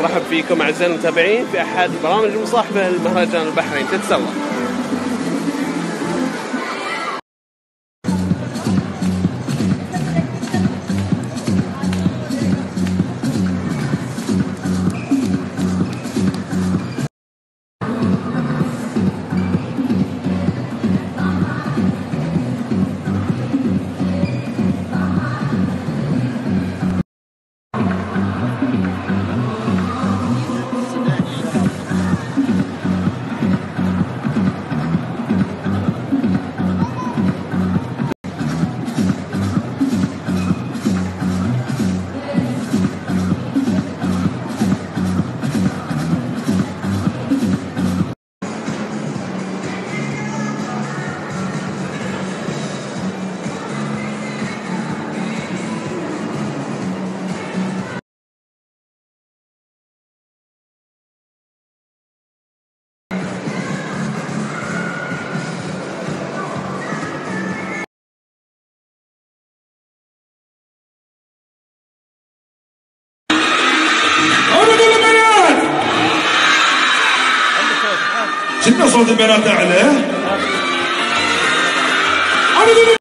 نرحب فيكم أعزائي المتابعين في أحد البرامج المصاحبة لمهرجان البحرين تتسلق. شنو صوت البنات اعلى؟ انا اقول البنات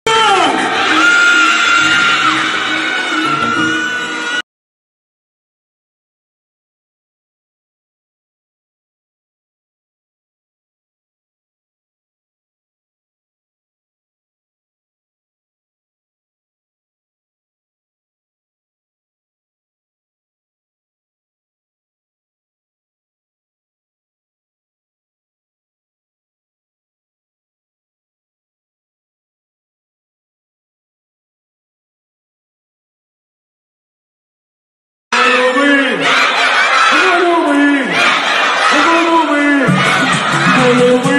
Halloween!